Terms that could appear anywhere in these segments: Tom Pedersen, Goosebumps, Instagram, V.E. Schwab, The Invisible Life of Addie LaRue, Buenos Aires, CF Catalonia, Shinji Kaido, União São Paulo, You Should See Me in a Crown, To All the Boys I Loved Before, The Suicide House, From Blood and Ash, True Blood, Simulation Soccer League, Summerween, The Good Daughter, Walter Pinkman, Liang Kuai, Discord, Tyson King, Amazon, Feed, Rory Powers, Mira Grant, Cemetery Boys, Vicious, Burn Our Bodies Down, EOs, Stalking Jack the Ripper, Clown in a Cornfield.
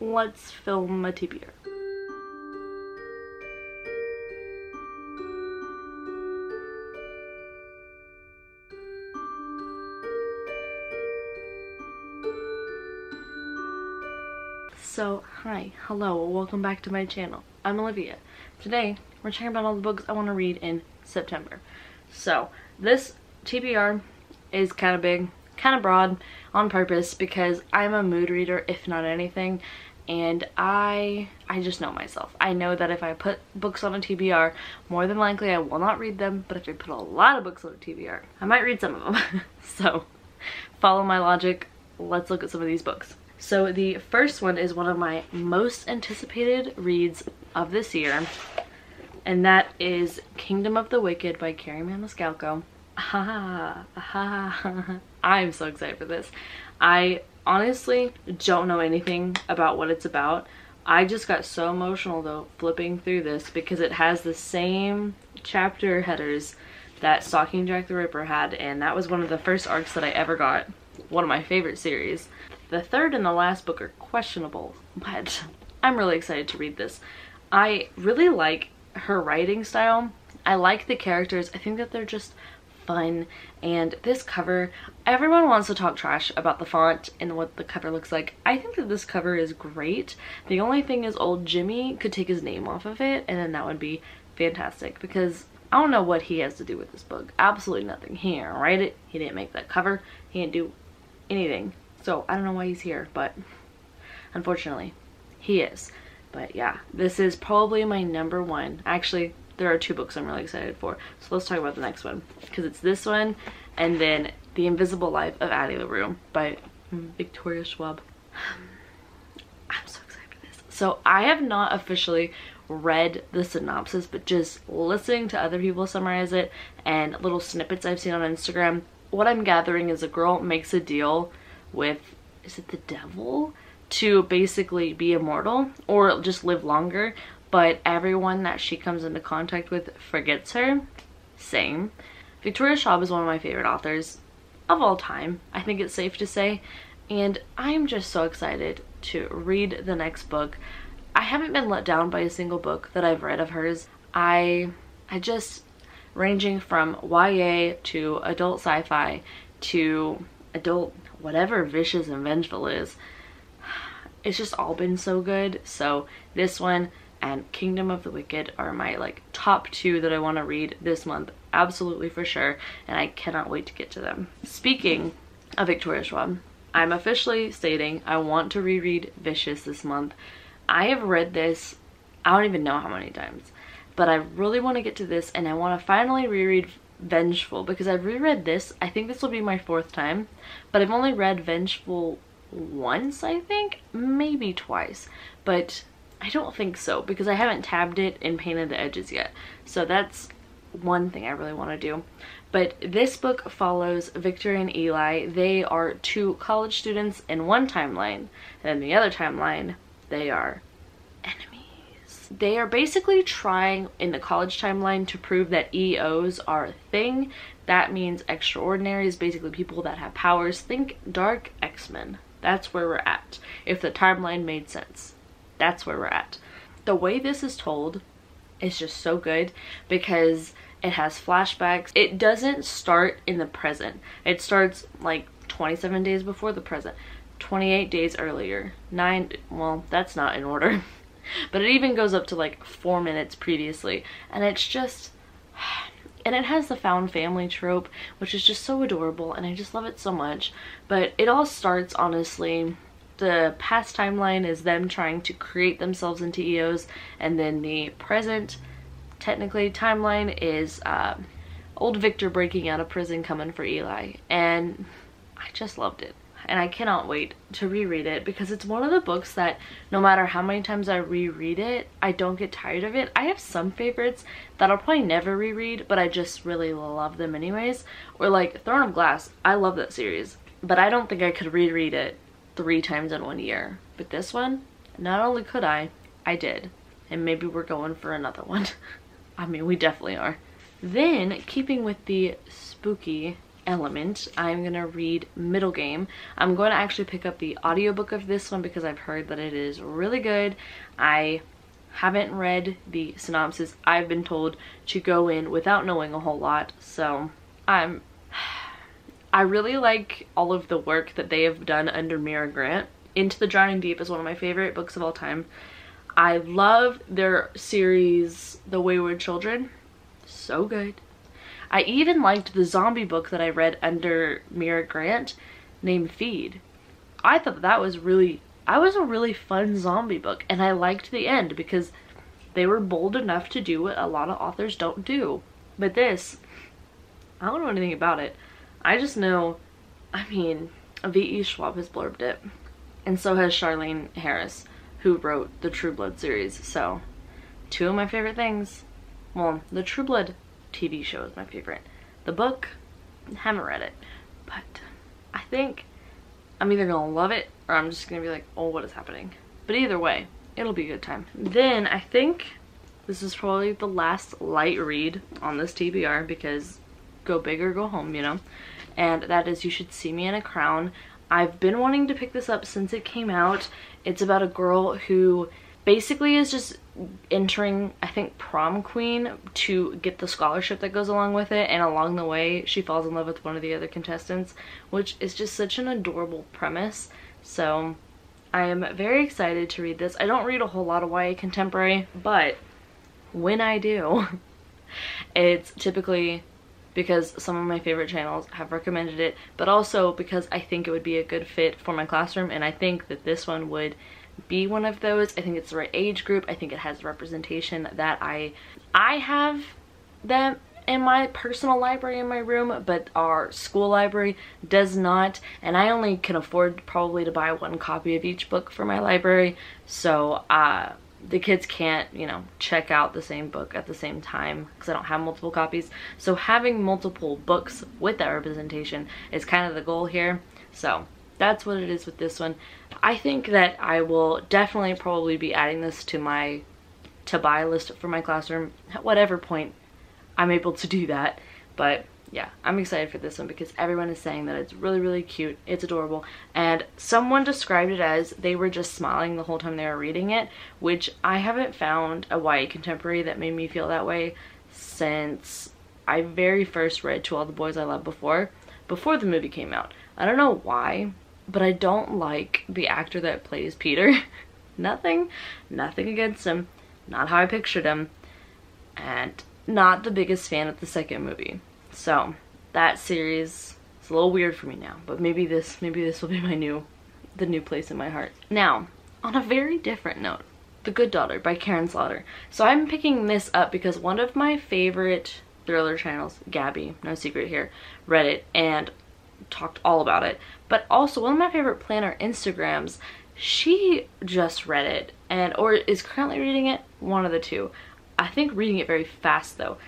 let's film a TBR. So, hi, hello, welcome back to my channel. I'm Olivia. Today, we're checking out all the books I want to read in September. So, this TBR is kind of big, kind of broad, on purpose, because I'm a mood reader, if not anything, and I just know myself. I know that if I put books on a TBR, more than likely I will not read them, but if I put a lot of books on a TBR, I might read some of them. So, follow my logic, let's look at some of these books. So the first one is one of my most anticipated reads of this year, and that is Kingdom of the Wicked by Carrie Mamascalco. I'm so excited for this. I honestly don't know anything about what it's about. I just got so emotional though flipping through this because it has the same chapter headers that Stalking Jack the Ripper had, and that was one of the first arcs that I ever got. One of my favorite series. The third and the last book are questionable, but I'm really excited to read this. I really like her writing style. I like the characters. I think that they're just fun. And this cover, everyone wants to talk trash about the font and what the cover looks like. I think that this cover is great. The only thing is old Jimmy could take his name off of it, and then that would be fantastic, because I don't know what he has to do with this book. Absolutely nothing. He didn't write it. He didn't make that cover. He didn't do anything. So I don't know why he's here, but unfortunately he is. But yeah, this is probably my number one. Actually, there are two books I'm really excited for, so let's talk about the next one, because it's this one and then The Invisible Life of Addie LaRue by V.E. Schwab. I'm so excited for this. So I have not officially read the synopsis, but just listening to other people summarize it and little snippets I've seen on Instagram, what I'm gathering is a girl makes a deal with, is it the devil, to basically be immortal or just live longer, but everyone that she comes into contact with forgets her. Same. V.E. Schwab is one of my favorite authors of all time, I think it's safe to say, and I'm just so excited to read the next book. I haven't been let down by a single book that I've read of hers. I just, ranging from YA to adult sci-fi to adult whatever Vicious and Vengeful is, it's just all been so good. So this one and Kingdom of the Wicked are my like top two that I want to read this month, absolutely for sure, and I cannot wait to get to them. Speaking of V.E. Schwab, I'm officially stating I want to reread Vicious this month. I have read this, I don't even know how many times, but I really want to get to this, and I want to finally reread Vengeful, because I've reread this, I think this will be my fourth time, but I've only read Vengeful once, I think, maybe twice, but I don't think so, because I haven't tabbed it and painted the edges yet, so that's one thing I really want to do. But this book follows Victor and Eli. They are two college students in one timeline, and in the other timeline, they are enemies. They are basically trying in the college timeline to prove that EOs are a thing. That means extraordinaries, basically people that have powers. Think Dark X-Men. That's where we're at. If the timeline made sense, that's where we're at. The way this is told is just so good because it has flashbacks. It doesn't start in the present. It starts like 27 days before the present. 28 days earlier, well, that's not in order, but it even goes up to like 4 minutes previously, and it's just, and it has the found family trope, which is just so adorable, and I just love it so much. But it all starts, honestly, the past timeline is them trying to create themselves into EOs, and then the present, technically, timeline is old Victor breaking out of prison, coming for Eli, and I just loved it. And I cannot wait to reread it, because it's one of the books that no matter how many times I reread it, I don't get tired of it. I have some favorites that I'll probably never reread, but I just really love them anyways. Or like Throne of Glass, I love that series, but I don't think I could reread it 3 times in 1 year. But this one, not only could I did. And maybe we're going for another one. I mean, we definitely are. Then, keeping with the spooky element, I'm gonna read Middle Game. I'm going to actually pick up the audiobook of this one because I've heard that it is really good. I haven't read the synopsis. I've been told to go in without knowing a whole lot, so I really like all of the work that they have done under Mira Grant. Into the Drowning Deep is one of my favorite books of all time. I love their series, The Wayward Children. So good. I even liked the zombie book that I read under Mira Grant named Feed. I thought that was a really fun zombie book, and I liked the end because they were bold enough to do what a lot of authors don't do. But this, I don't know anything about it. I just know, I mean, V.E. Schwab has blurbed it, and so has Charlaine Harris, who wrote the True Blood series. So, two of my favorite things. Well, the True Blood TV show is my favorite. The book, haven't read it, but I think I'm either gonna love it or I'm just gonna be like, oh, what is happening? But either way, it'll be a good time. Then I think this is probably the last light read on this TBR because go big or go home, you know? And that is You Should See Me in a Crown. I've been wanting to pick this up since it came out. It's about a girl who basically is just entering, I think, prom queen to get the scholarship that goes along with it, and along the way she falls in love with one of the other contestants, which is just such an adorable premise. So I am very excited to read this. I don't read a whole lot of YA contemporary, but when I do, it's typically because some of my favorite channels have recommended it, but also because I think it would be a good fit for my classroom, and I think that this one would be one of those. I think it's the right age group. I think it has representation that I have them in my personal library in my room, but our school library does not, and I only can afford probably to buy one copy of each book for my library, so the kids can't, you know, check out the same book at the same time because I don't have multiple copies. So having multiple books with that representation is kind of the goal here. So that's what it is with this one. I think that I will definitely probably be adding this to my to-buy list for my classroom at whatever point I'm able to do that. But yeah, I'm excited for this one because everyone is saying that it's really, really cute. It's adorable. And someone described it as they were just smiling the whole time they were reading it, which I haven't found a YA contemporary that made me feel that way since I very first read To All the Boys I Loved before the movie came out. I don't know why, but I don't like the actor that plays Peter. Nothing against him. Not how I pictured him. And not the biggest fan of the second movie. So that series is a little weird for me now, but maybe this will be the new place in my heart. Now, on a very different note, The Good Daughter by Karen Slaughter. So I'm picking this up because one of my favorite thriller channels, Gabby, no secret here, read it and talked all about it. But also one of my favorite planner Instagrams, she just read it or is currently reading it, one of the two. I think reading it very fast though.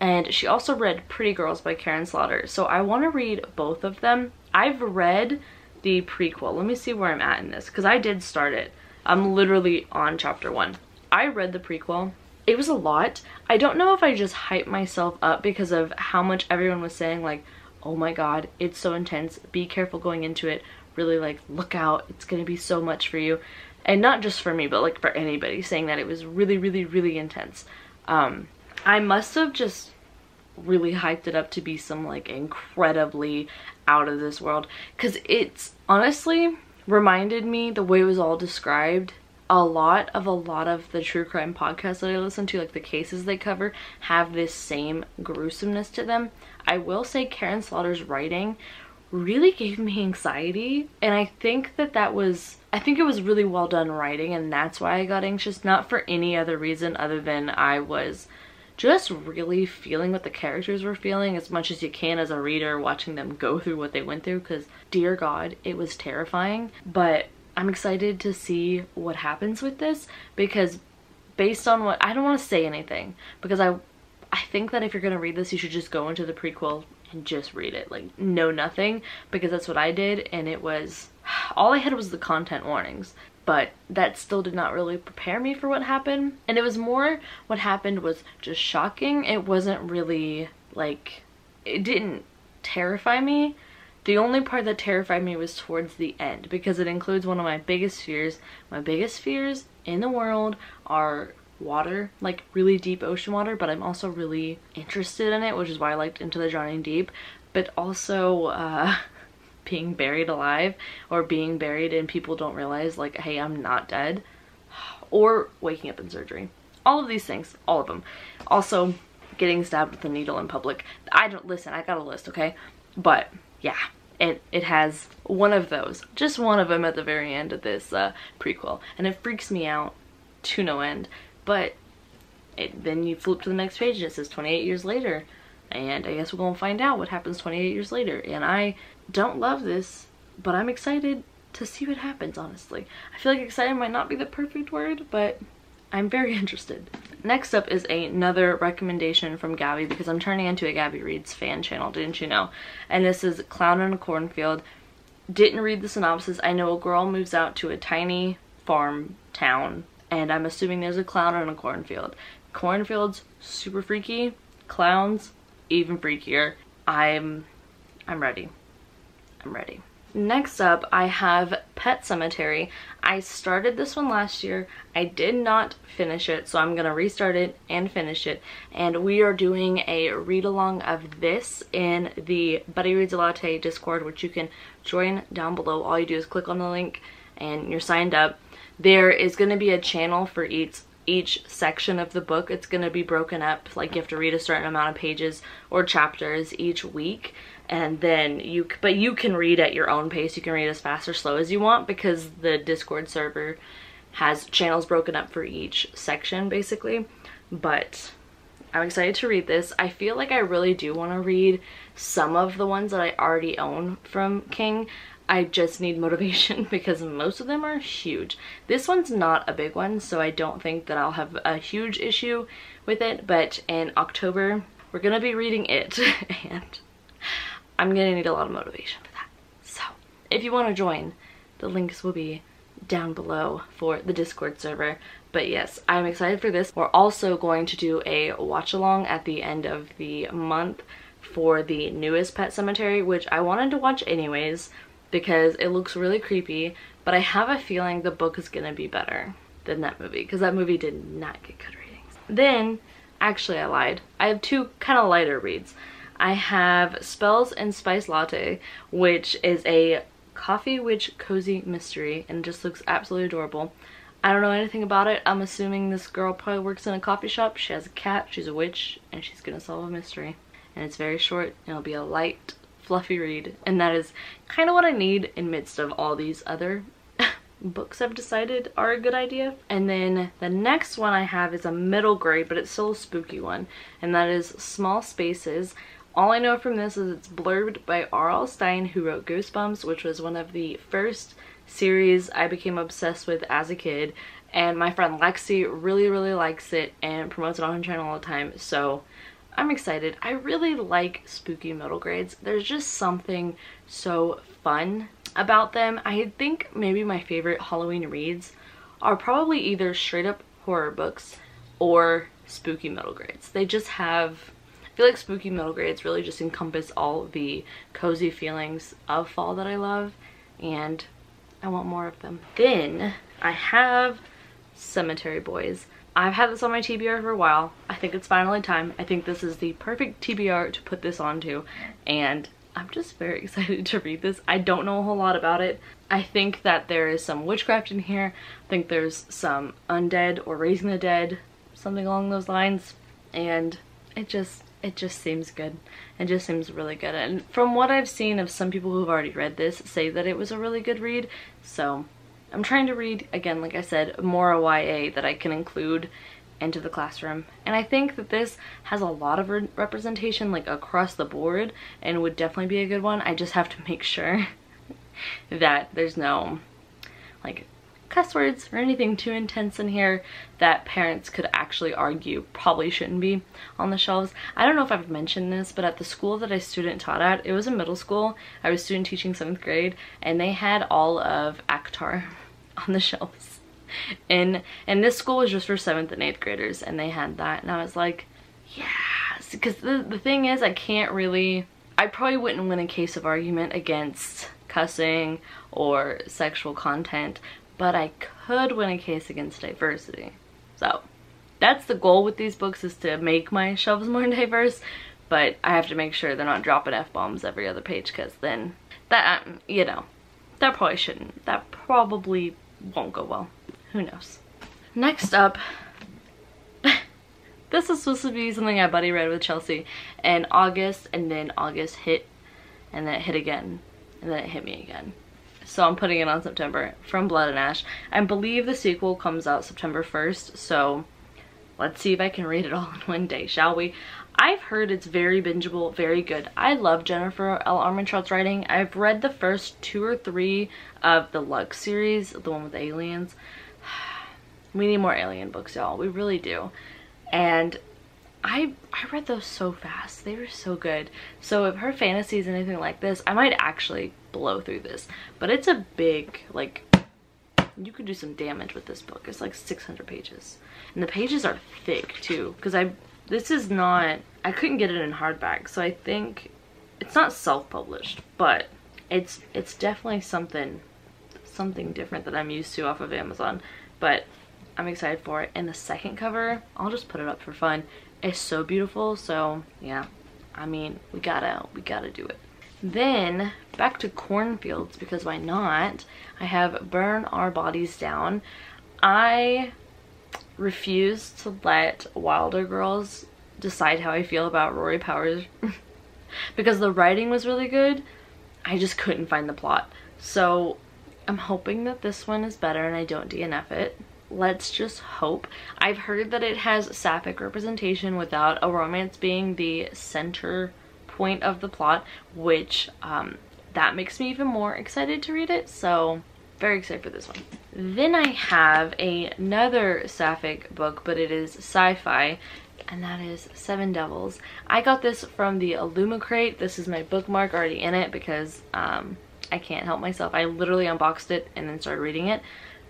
And she also read Pretty Girls by Karen Slaughter. So I want to read both of them. I've read the prequel. Let me see where I'm at in this, because I did start it. I'm literally on chapter 1. I read the prequel. It was a lot. I don't know if I just hyped myself up because of how much everyone was saying, like, oh my god, it's so intense. Be careful going into it. Really, like, look out. It's going to be so much for you. And not just for me, but, like, for anybody, saying that it was really, really, really intense. I must have just really hyped it up to be some, like, incredibly out of this world, because it's honestly reminded me, the way it was all described, a lot of the true crime podcasts that I listen to, like the cases they cover, have this same gruesomeness to them. I will say Karen Slaughter's writing really gave me anxiety, and I think it was really well done writing, and that's why I got anxious, not for any other reason other than I was just really feeling what the characters were feeling as much as you can as a reader, watching them go through what they went through, because dear god, it was terrifying. But I'm excited to see what happens with this, because based on what, I don't want to say anything, because I think that if you're going to read this, you should just go into the prequel and just read it, like, know nothing, because that's what I did, and it was, all I had was the content warnings. But that still did not really prepare me for what happened. And it was more, what happened was just shocking. It wasn't really, like, it didn't terrify me. The only part that terrified me was towards the end, because it includes one of my biggest fears. My biggest fears in the world are water, like really deep ocean water, but I'm also really interested in it, which is why I liked Into the Drowning Deep, but also being buried alive, or being buried and people don't realize, like, hey, I'm not dead, or waking up in surgery. All of these things, all of them. Also, getting stabbed with a needle in public. I don't, listen, I got a list, okay? But yeah, it has one of those, just one of them at the very end of this prequel, and it freaks me out to no end. But then you flip to the next page and it says 28 years later, and I guess we're gonna find out what happens 28 years later, and I don't love this, but I'm excited to see what happens, honestly. I feel like excited might not be the perfect word, but I'm very interested. Next up is another recommendation from Gabby, because I'm turning into a Gabby Reads fan channel, didn't you know? And this is Clown in a Cornfield. Didn't read the synopsis. I know a girl moves out to a tiny farm town, and I'm assuming there's a clown in a cornfield. Cornfields, super freaky. Clowns, even freakier. I'm ready. I'm ready. Next up, I have Pet Sematary. I started this one last year. I did not finish it, so I'm gonna restart it and finish it. And we are doing a read-along of this in the Buddy Reads a Latte Discord, which you can join down below. All you do is click on the link and you're signed up. There is gonna be a channel for each section of the book. It's gonna be broken up, like you have to read a certain amount of pages or chapters each week. And then you can read at your own pace. You can read as fast or slow as you want, because the Discord server has channels broken up for each section, basically. But I'm excited to read this. I feel like I really do want to read some of the ones that I already own from King. I just need motivation, because most of them are huge. This one's not a big one, so I don't think that I'll have a huge issue with it. But in October, we're going to be reading it, and I'm gonna need a lot of motivation for that. So if you want to join, the links will be down below for the Discord server. But yes, I'm excited for this. We're also going to do a watch along at the end of the month for the newest Pet Sematary, which I wanted to watch anyways because it looks really creepy, but I have a feeling the book is gonna be better than that movie, because that movie did not get good ratings. Then, actually I lied, I have two kind of lighter reads. I have Spells and Spiced Latte, which is a coffee witch cozy mystery, and just looks absolutely adorable. I don't know anything about it. I'm assuming this girl probably works in a coffee shop. She has a cat, she's a witch, and she's gonna solve a mystery. And it's very short, and it'll be a light, fluffy read. And that is kind of what I need in midst of all these other books I've decided are a good idea. And then the next one I have is a middle grade, but it's still a spooky one. And that is Small Spaces. All I know from this is it's blurbed by R.L. Stein, who wrote Goosebumps, which was one of the first series I became obsessed with as a kid, and my friend Lexi really, really likes it and promotes it on her channel all the time, so I'm excited. I really like spooky middle grades. There's just something so fun about them. I think maybe my favorite Halloween reads are probably either straight up horror books or spooky middle grades. They just have... I feel like spooky middle grades really just encompass all the cozy feelings of fall that I love, and I want more of them. Then I have Cemetery Boys. I've had this on my TBR for a while. I think it's finally time. I think this is the perfect TBR to put this onto, and I'm just very excited to read this. I don't know a whole lot about it. I think that there is some witchcraft in here. I think there's some undead or raising the dead, something along those lines, and it just seems good. It just seems really good. And from what I've seen of some people who've already read this, say that it was a really good read. So I'm trying to read, again, like I said, more YA that I can include into the classroom. And I think that this has a lot of representation, like across the board, and would definitely be a good one. I just have to make sure that there's no like cuss words or anything too intense in here that parents could actually argue probably shouldn't be on the shelves. I don't know if I've mentioned this, but at the school that I student taught at, it was a middle school. I was student teaching 7th grade, and they had all of Akhtar on the shelves. And this school was just for 7th and 8th graders, and they had that, and I was like, yeah, because the thing is, I can't really I probably wouldn't win a case of argument against cussing or sexual content, but I could win a case against diversity. So that's the goal with these books, is to make my shelves more diverse, but I have to make sure they're not dropping F-bombs every other page, because then that, you know, that probably shouldn't. That probably won't go well. Who knows? Next up, this is supposed to be something I buddy read with Chelsea in August, and then August hit, and then it hit again, and then it hit me again. So I'm putting it on September, From Blood and Ash. I believe the sequel comes out September 1st, so let's see if I can read it all in one day, shall we? I've heard it's very bingeable, very good. I love Jennifer L. Armentrout's writing. I've read the first 2 or 3 of the Lux series, the one with aliens. We need more alien books, y'all. We really do. And I read those so fast. They were so good. So if her fantasy is anything like this, I might actually blow through this. But it's a big, like, you could do some damage with this book. It's like 600 pages. And the pages are thick too, because this is not, I couldn't get it in hardback, so I think it's not self-published, but it's definitely something different that I'm used to off of Amazon. But I'm excited for it. And the second cover, I'll just put it up for fun. It's so beautiful. So yeah, I mean, we gotta do it. Then back to cornfields, because why not? I have Burn Our Bodies Down. I refuse to let Wilder Girls decide how I feel about Rory Powers because the writing was really good. I just couldn't find the plot. So I'm hoping that this one is better and I don't DNF it. Let's just hope. I've heard that it has sapphic representation without a romance being the center point of the plot, which that makes me even more excited to read it. So very excited for this one. Then I have another sapphic book, but it is sci-fi, and that is Seven Devils. I got this from the Illumicrate. This is my bookmark already in it because I can't help myself. I literally unboxed it and then started reading it,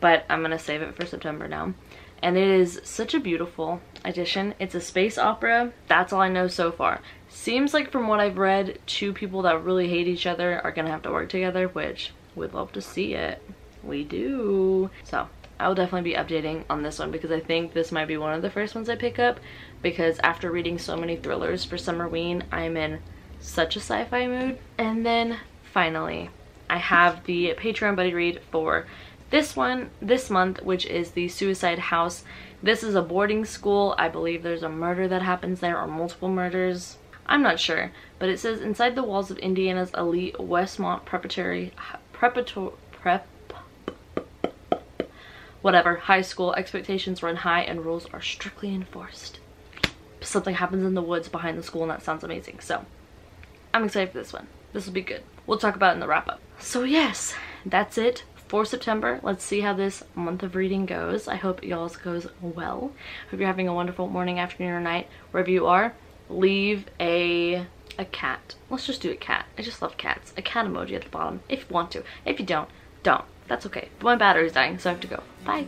but I'm gonna save it for September now. And it is such a beautiful edition. It's a space opera. That's all I know so far. Seems like from what I've read, 2 people that really hate each other are gonna have to work together, which we'd love to see it. We do. So I will definitely be updating on this one, because I think this might be one of the first ones I pick up, because after reading so many thrillers for Summerween, I'm in such a sci-fi mood. And then finally, I have the Patreon buddy read for this one this month, which is The Suicide House. This is a boarding school. I believe there's a murder that happens there, or multiple murders. I'm not sure, but it says inside the walls of Indiana's elite Westmont high school, expectations run high and rules are strictly enforced. Something happens in the woods behind the school, and that sounds amazing. So I'm excited for this one. This will be good. We'll talk about it in the wrap up. So yes, that's it for September. Let's see how this month of reading goes. I hope y'all's goes well. Hope you're having a wonderful morning, afternoon, or night, wherever you are. Leave a cat. Let's just do a cat. I just love cats. A cat emoji at the bottom if you want to. If you don't, don't. That's okay. My battery's dying, so I have to go. Bye.